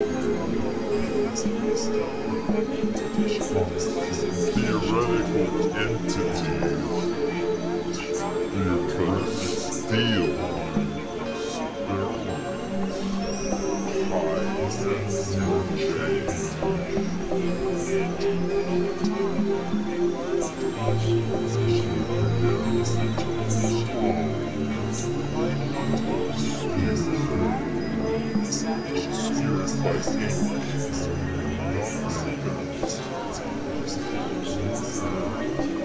Theoretical entities you can feel by sense of change.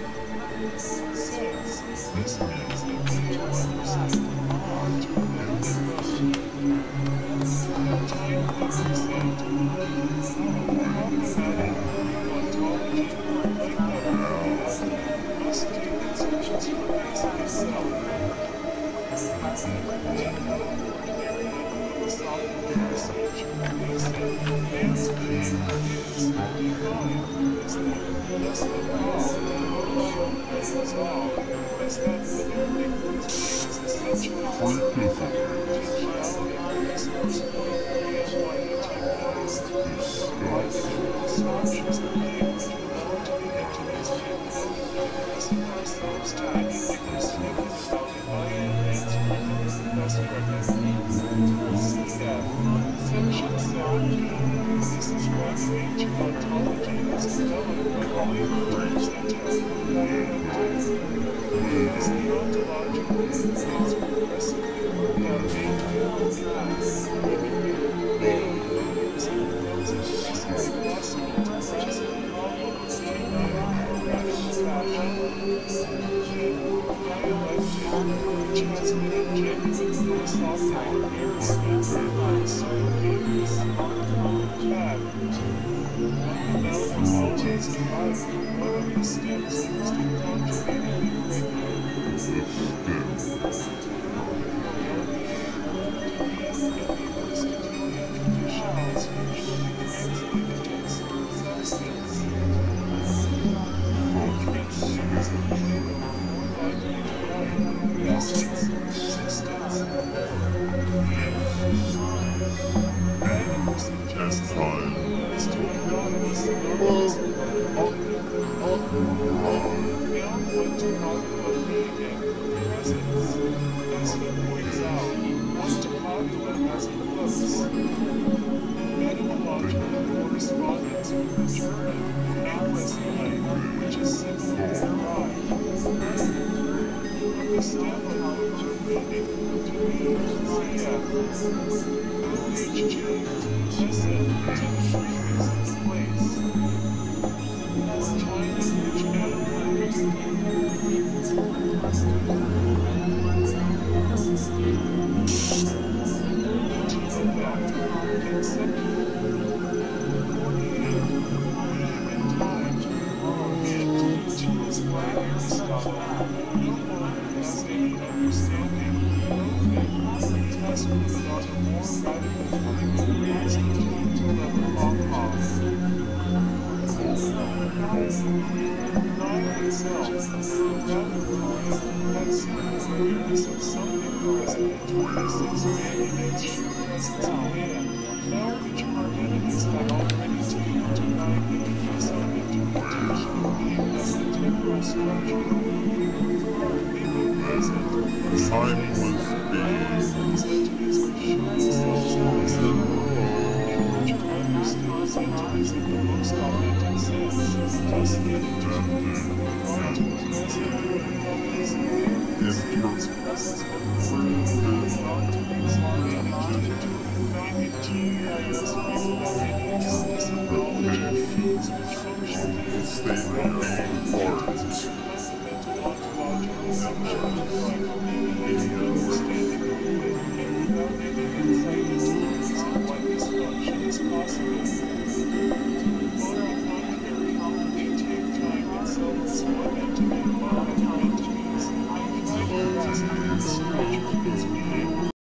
Well,